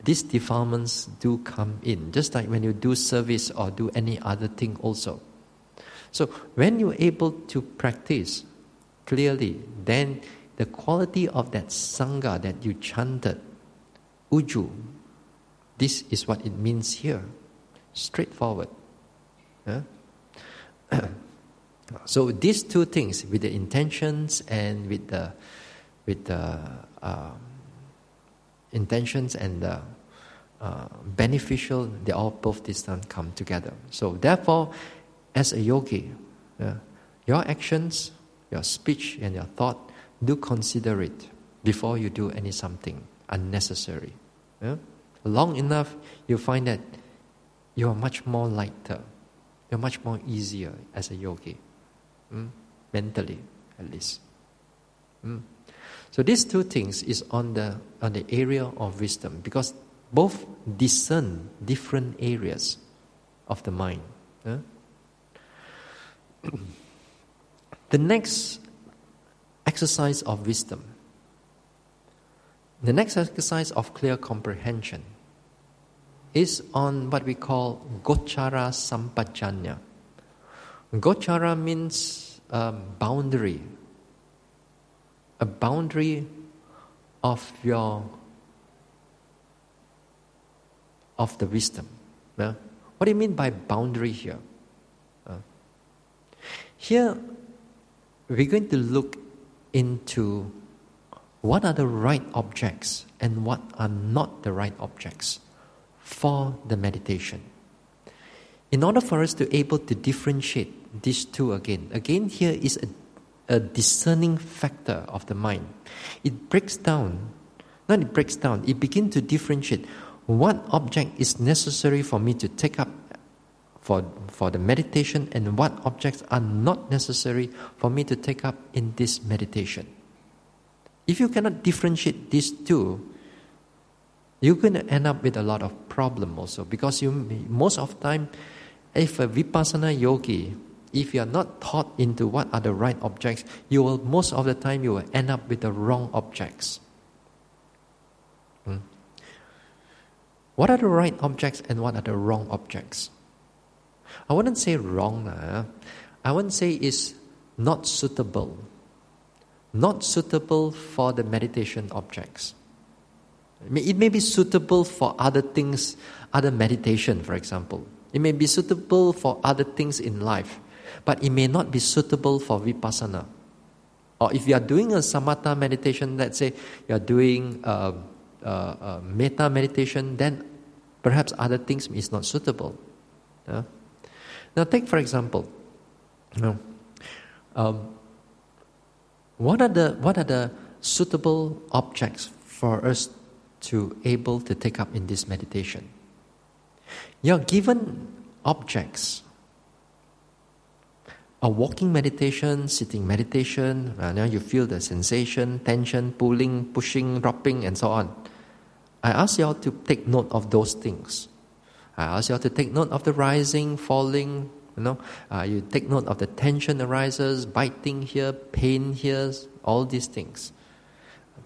These defilements do come in, just like when you do service or do any other thing also. So when you're able to practice clearly, then the quality of that sangha that you chanted, uju, this is what it means here. Straightforward. Huh? So these two things, with the intentions and with the with the uh, intentions and the uh, beneficial, they all both this time come together. So therefore, as a yogi, uh, your actions, your speech, and your thought, do consider it before you do any something unnecessary. Yeah? Long enough, you find that you are much more lighter, you're much more easier as a yogi, mm? mentally at least. Mm? So these two things is on the on the area of wisdom, because both discern different areas of the mind. Yeah? The next exercise of wisdom, the next exercise of clear comprehension, is on what we call gocara sampajañña. Gocara means a boundary, a boundary of your of the wisdom. Yeah? What do you mean by boundary here? Uh, here, we're going to look into what are the right objects and what are not the right objects for the meditation. In order for us to able to differentiate these two again, again here is a, a discerning factor of the mind. It breaks down, not it breaks down, it begins to differentiate what object is necessary for me to take up For, for the meditation and what objects are not necessary for me to take up in this meditation. If you cannot differentiate these two, you're going to end up with a lot of problem also, because you most of the time, if a vipassana yogi, if you are not taught into what are the right objects, you will most of the time you will end up with the wrong objects. Hmm? What are the right objects and what are the wrong objects? I wouldn't say wrong. Nah. I wouldn't say it's not suitable. Not suitable for the meditation objects. It may be suitable for other things, other meditation, for example. It may be suitable for other things in life, but it may not be suitable for vipassana. Or if you are doing a samatha meditation, let's say you are doing a, a, a metta meditation, then perhaps other things is not suitable. Huh? Now take for example, you know, um, what are the what are the suitable objects for us to able to take up in this meditation? You're given objects: a walking meditation, sitting meditation. Now you feel the sensation, tension, pulling, pushing, dropping, and so on. I ask you all to take note of those things. I ask you to take note of the rising, falling, you know. Uh, you take note of the tension arises, biting here, pain here, all these things.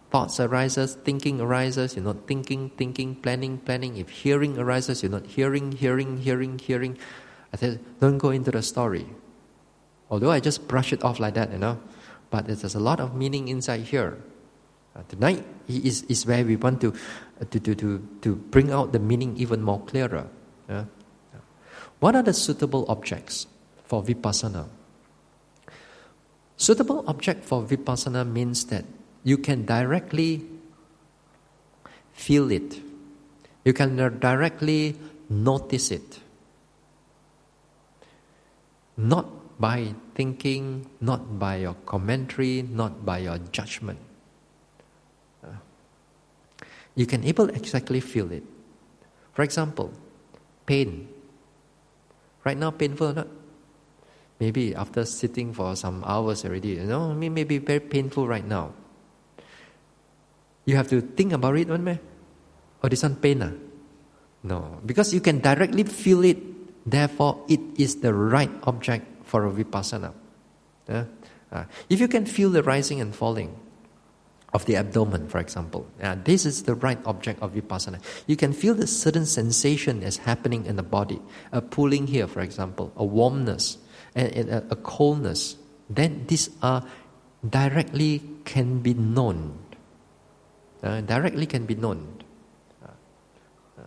Thoughts arises, thinking arises, you're not thinking, thinking, planning, planning. If hearing arises, you're not hearing, hearing, hearing, hearing. I said, don't go into the story. Although I just brush it off like that, you know. But there's a lot of meaning inside here. Uh, tonight is, is where we want to, uh, to, to, to, to bring out the meaning even more clearer. Yeah? What are the suitable objects for vipassana? Suitable object for vipassana means that you can directly feel it. You can directly notice it. Not by thinking, not by your commentary, not by your judgment. You can able exactly feel it. For example, pain. Right now, painful or not? Maybe after sitting for some hours already, you know, it may be very painful right now. You have to think about it, one meh? Oh, this one pain ah? No, because you can directly feel it. Therefore, it is the right object for a vipassana. Yeah? Uh, if you can feel the rising and falling of the abdomen, for example. Uh, this is the right object of vipassana. You can feel the certain sensation is happening in the body. A pulling here, for example, a warmness, and a, a coldness. Then these are directly can be known. Uh, directly can be known. Uh, uh.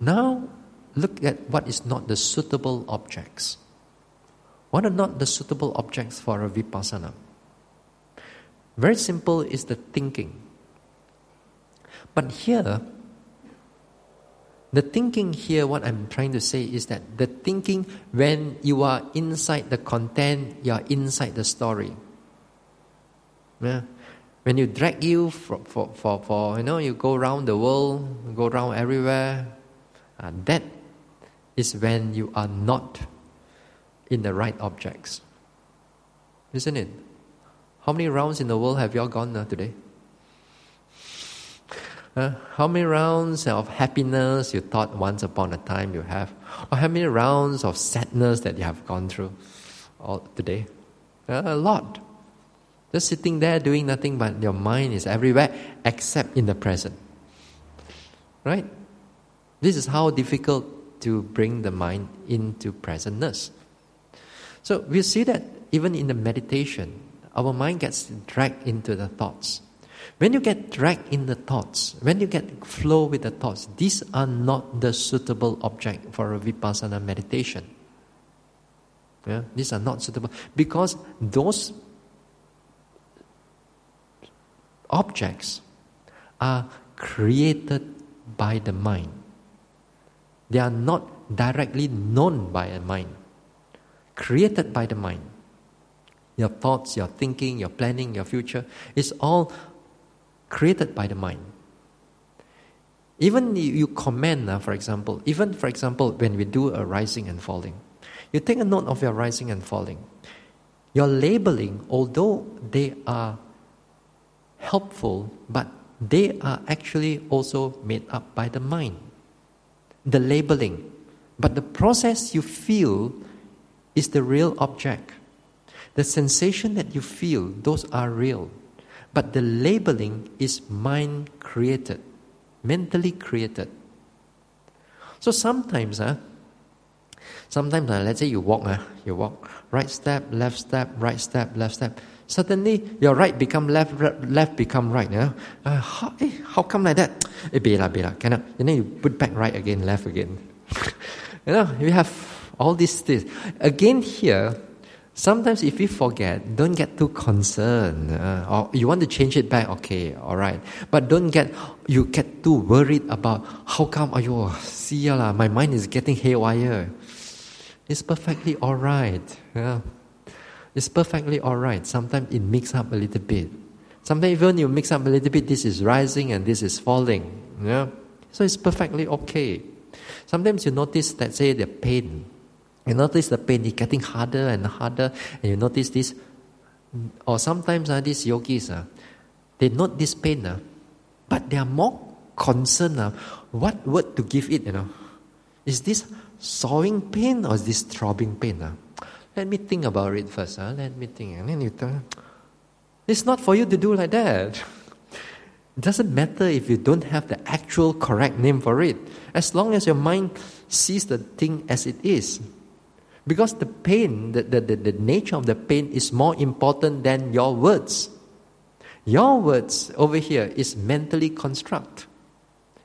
Now, look at what is not the suitable objects. What are not the suitable objects for a vipassana? Very simple is the thinking. But here, the thinking here, what I'm trying to say is that the thinking, when you are inside the content, you are inside the story. Yeah. When you drag you for, for, for, for you know, you go around the world, go around everywhere, uh, that is when you are not in the right objects. Isn't it? How many rounds in the world have you all gone uh, today? Uh, how many rounds of happiness you thought once upon a time you have? Or how many rounds of sadness that you have gone through all today? Uh, a lot. Just sitting there doing nothing, but your mind is everywhere except in the present. Right? This is how difficult to bring the mind into presentness. So we see that even in the meditation, our mind gets dragged into the thoughts. When you get dragged in the thoughts, when you get flow with the thoughts, these are not the suitable object for a vipassana meditation. Yeah? These are not suitable because those objects are created by the mind. They are not directly known by a mind. Created by the mind. Your thoughts, your thinking, your planning, your future, it's all created by the mind. Even you comment, uh, for example, even for example, when we do a rising and falling, you take a note of your rising and falling. Your labeling, although they are helpful, but they are actually also made up by the mind. The labeling. But the process you feel is the real object. The sensation that you feel, those are real. But the labeling is mind created, mentally created. So sometimes, uh, sometimes uh, let's say you walk, uh, you walk, right step, left step, right step, left step. Suddenly, your right become left, left become right. Uh, uh, how, eh, how come like that? Eh, bela, bela, cannot. And then you put back right again, left again. You know, you have all these things. Again here, sometimes if we forget, don't get too concerned. Uh, or you want to change it back, okay, all right. But don't get, you get too worried about how come, ayo, see ya lah, my mind is getting haywire. It's perfectly all right. Yeah. It's perfectly all right. Sometimes it mix up a little bit. Sometimes even you mix up a little bit, this is rising and this is falling. Yeah. So it's perfectly okay. Sometimes you notice, let's say, the pain. You notice the pain is getting harder and harder, and you notice this. Or sometimes uh, these yogis, uh, they note this pain, uh, but they are more concerned uh, what word to give it. You know, is this sawing pain or is this throbbing pain? Uh? Let me think about it first. Uh, let me think, and then you tell, it's not for you to do like that. It doesn't matter if you don't have the actual correct name for it, as long as your mind sees the thing as it is. Because the pain, the, the, the, the nature of the pain is more important than your words. Your words over here is mentally construct.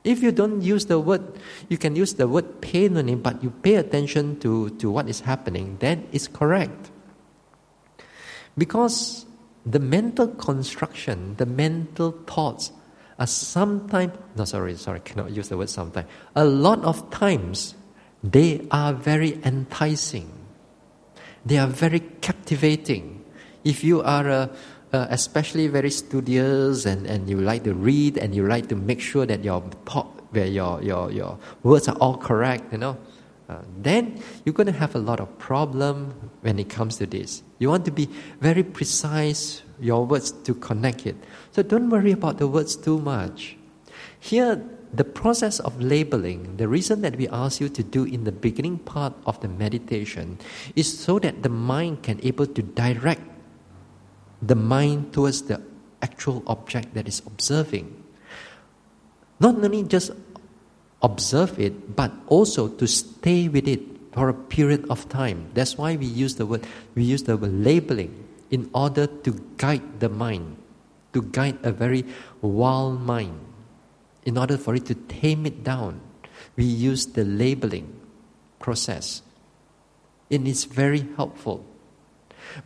If you don't use the word, you can use the word pain only, but you pay attention to, to what is happening, then it's correct. Because the mental construction, the mental thoughts are sometimes, no, sorry, sorry, cannot use the word sometimes. A lot of times, they are very enticing. They are very captivating. If you are a Uh, especially very studious and, and you like to read and you like to make sure that your thought, where your, your, your words are all correct, you know, uh, then you're going to have a lot of problem when it comes to this. You want to be very precise, your words to connect it. So don't worry about the words too much. Here, the process of labeling, the reason that we ask you to do in the beginning part of the meditation is so that the mind can able to direct the mind towards the actual object that is observing. Not only just observe it, but also to stay with it for a period of time. That's why we use the word, we use the word labeling in order to guide the mind, to guide a very wild mind. In order for it to tame it down, we use the labeling process. It is very helpful.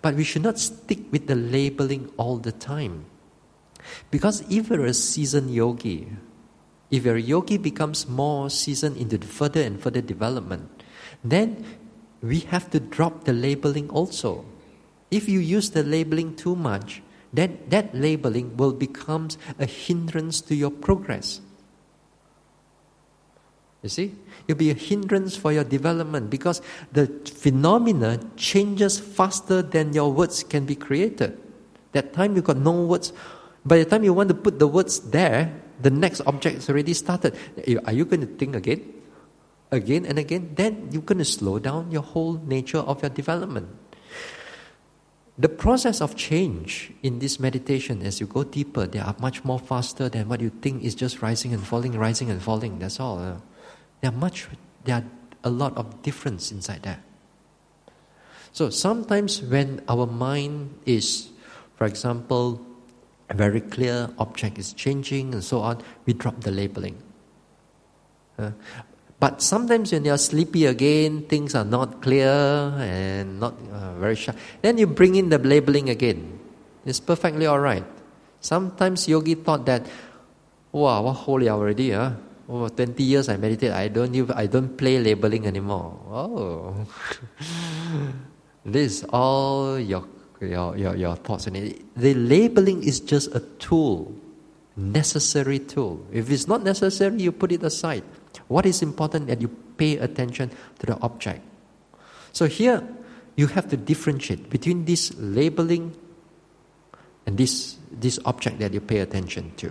But we should not stick with the labeling all the time. Because if you're a seasoned yogi, if your yogi becomes more seasoned into further and further development, then we have to drop the labeling also. If you use the labeling too much, then that labeling will become a hindrance to your progress. You see? It'll be a hindrance for your development because the phenomena changes faster than your words can be created. That time you got no words. By the time you want to put the words there, the next object is already started. Are you going to think again? Again and again? Then you're going to slow down your whole nature of your development. The process of change in this meditation, as you go deeper, they are much more faster than what you think is just rising and falling, rising and falling. That's all. Uh. There are much, there are a lot of difference inside there. So sometimes when our mind is, for example, a very clear object is changing and so on, we drop the labeling. Uh, but sometimes when you are sleepy again, things are not clear and not uh, very sharp, then you bring in the labeling again. It's perfectly alright. Sometimes yogi thought that, wow, what holy already, huh? Oh, twenty years I meditate. I don't even, I don't play labeling anymore. Oh, this is all your your your, your thoughts. And the labeling is just a tool, necessary tool. If it's not necessary, you put it aside. What is important that you pay attention to the object. So here, you have to differentiate between this labeling and this this object that you pay attention to.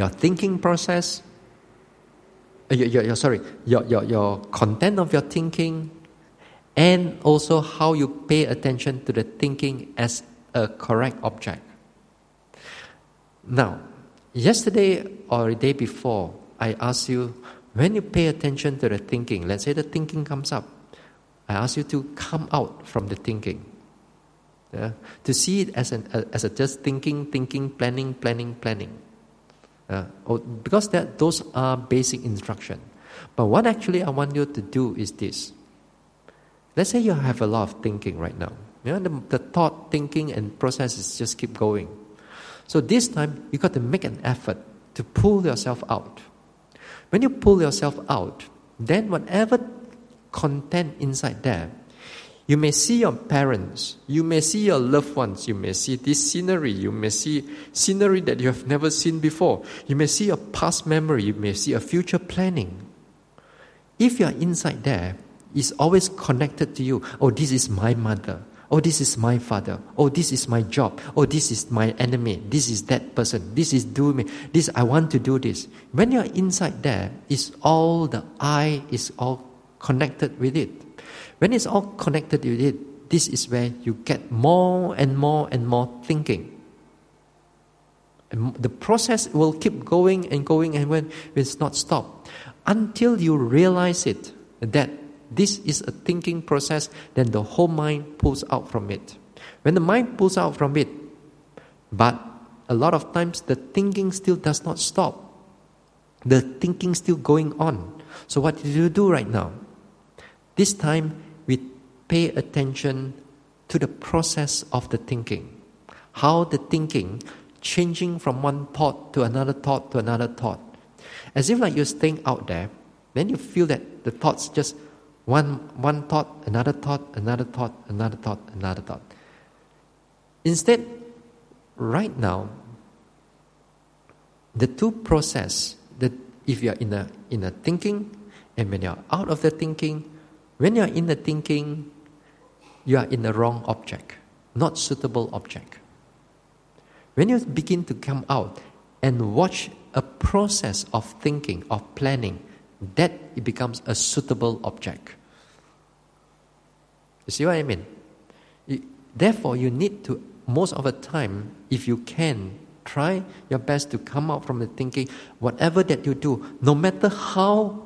Your thinking process. Your, your, your, sorry, your, your, your content of your thinking, and also how you pay attention to the thinking as a correct object. Now, yesterday or the day before, I asked you, when you pay attention to the thinking, let's say the thinking comes up, I asked you to come out from the thinking. Yeah? To see it as, an, as a just thinking, thinking, planning, planning, planning. Uh, because that those are basic instruction. But what actually I want you to do is this. Let's say you have a lot of thinking right now. You know, the, the thought, thinking and processes just keep going. So this time, you got to make an effort to pull yourself out. When you pull yourself out, then whatever content inside there, you may see your parents, you may see your loved ones, you may see this scenery, you may see scenery that you have never seen before, you may see a past memory, you may see a future planning. If you are inside there, it's always connected to you. Oh, this is my mother. Oh, this is my father. Oh, this is my job. Oh, this is my enemy. This is that person. This is do me. This, I want to do this. When you are inside there, it's all the I is all connected with it. When it's all connected with it, this is where you get more and more and more thinking. And the process will keep going and going and when it's not stopped. Until you realize it, that this is a thinking process, then the whole mind pulls out from it. When the mind pulls out from it, but a lot of times the thinking still does not stop. The thinking still going on. So what do you do right now? This time we pay attention to the process of the thinking. How the thinking changing from one thought to another thought to another thought. As if like you're staying out there, then you feel that the thoughts just one one thought, another thought, another thought, another thought, another thought. Instead, right now, the two process, that if you're in a in a thinking and when you're out of the thinking, when you're in the thinking, you are in the wrong object, not suitable object. When you begin to come out and watch a process of thinking, of planning, that it becomes a suitable object. You see what I mean? You, therefore, you need to, most of the time, if you can, try your best to come out from the thinking. Whatever that you do, no matter how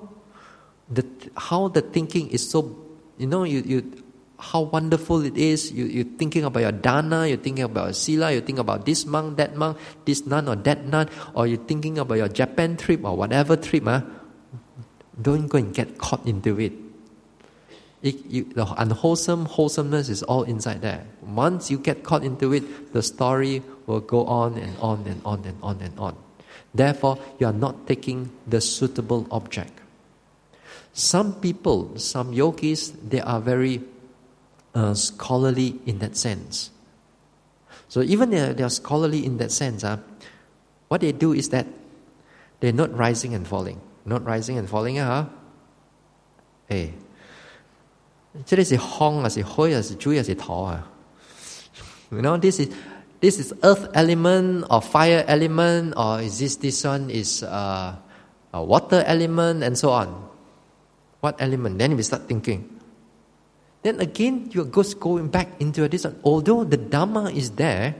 the how the thinking is so, you know, you, you how wonderful it is, you, you're thinking about your dana, you're thinking about your sila, you're thinking about this monk, that monk, this nun or that nun, or you're thinking about your Japan trip or whatever trip, huh? Don't go and get caught into it. It you, the unwholesome wholesomeness is all inside there. Once you get caught into it, the story will go on and on and on and on and on. Therefore, you are not taking the suitable object. Some people, some yogis, they are very uh, scholarly in that sense. So even they are, they are scholarly in that sense, uh, what they do is that they're not rising and falling. Not rising and falling, huh? Eh. This is Hong, this is Hoi, this is Chui, this is Tao. You know, this is this is earth element or fire element, or is this this one is uh, a water element and so on. What element? Then we start thinking. Then again, you go going back into this one. Although the Dhamma is there,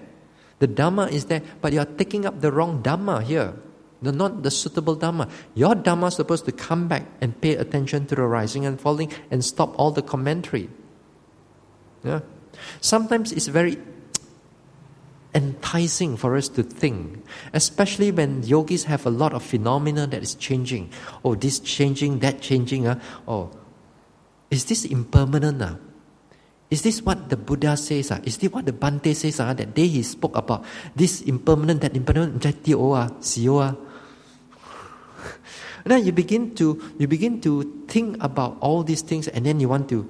the Dhamma is there, but you are taking up the wrong Dhamma here. No, not the suitable Dhamma. Your Dhamma is supposed to come back and pay attention to the rising and falling and stop all the commentary. Yeah. Sometimes it's very enticing for us to think, especially when yogis have a lot of phenomena that is changing. Oh, this changing, that changing. Uh, oh, is this impermanent? Uh? Is this what the Buddha says? Uh? Is this what the Bhante says? Uh? That day he spoke about this impermanent, that impermanent, that uh, now you begin to you begin to think about all these things, and then you want to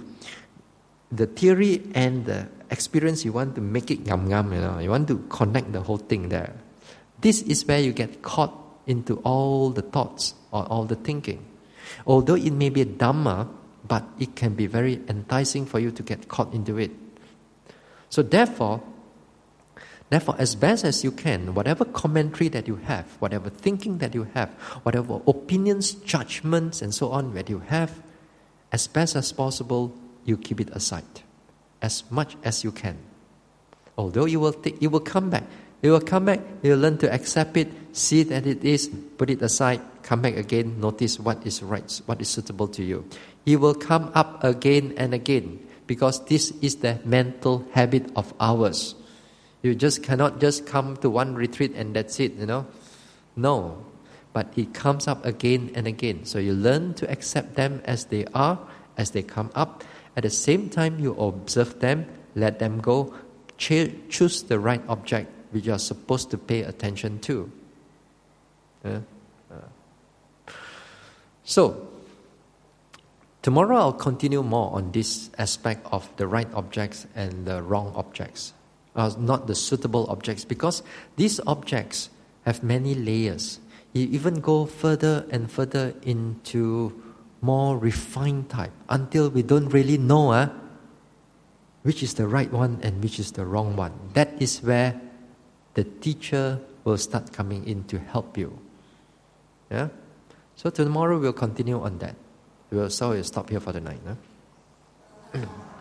the theory and the experience. You want to make it yum yum, you know. You want to connect the whole thing there. This is where you get caught into all the thoughts or all the thinking. Although it may be a Dhamma, but it can be very enticing for you to get caught into it. So therefore, Therefore, as best as you can, whatever commentary that you have, whatever thinking that you have, whatever opinions, judgments, and so on that you have, as best as possible, you keep it aside, as much as you can. Although you will, th- you will come back, you will come back, you will learn to accept it, see that it is, put it aside, come back again, notice what is right, what is suitable to you. It will come up again and again, because this is the mental habit of ours. You just cannot just come to one retreat and that's it, you know. No. But it comes up again and again. So you learn to accept them as they are, as they come up. At the same time, you observe them, let them go, Ch- choose the right object which you are supposed to pay attention to. Uh, uh. So, tomorrow I'll continue more on this aspect of the right objects and the wrong objects. Are not the suitable objects, because these objects have many layers. You even go further and further into more refined type until we don't really know uh, which is the right one and which is the wrong one. That is where the teacher will start coming in to help you. Yeah. So tomorrow we'll continue on that. We'll, so we'll stop here for the night. Huh?